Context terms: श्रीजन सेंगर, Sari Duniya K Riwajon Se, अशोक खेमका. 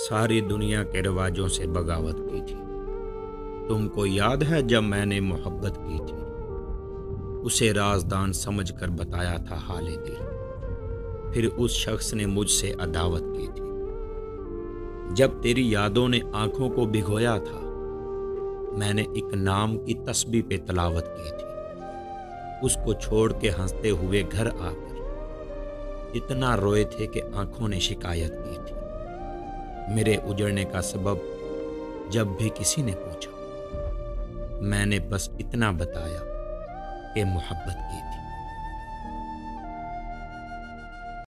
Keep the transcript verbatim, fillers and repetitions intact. सारी दुनिया के रिवाजों से बगावत की थी। तुमको याद है जब मैंने मोहब्बत की थी, उसे राजदान समझकर बताया था हाले दिल, फिर उस शख्स ने मुझसे अदावत की थी। जब तेरी यादों ने आंखों को भिगोया था, मैंने एक नाम की तस्बीह पे तलावत की थी। उसको छोड़ के हंसते हुए घर आकर इतना रोए थे कि आंखों ने शिकायत की थी। मेरे उजड़ने का सबब जब भी किसी ने पूछा, मैंने बस इतना बताया कि मोहब्बत की थी।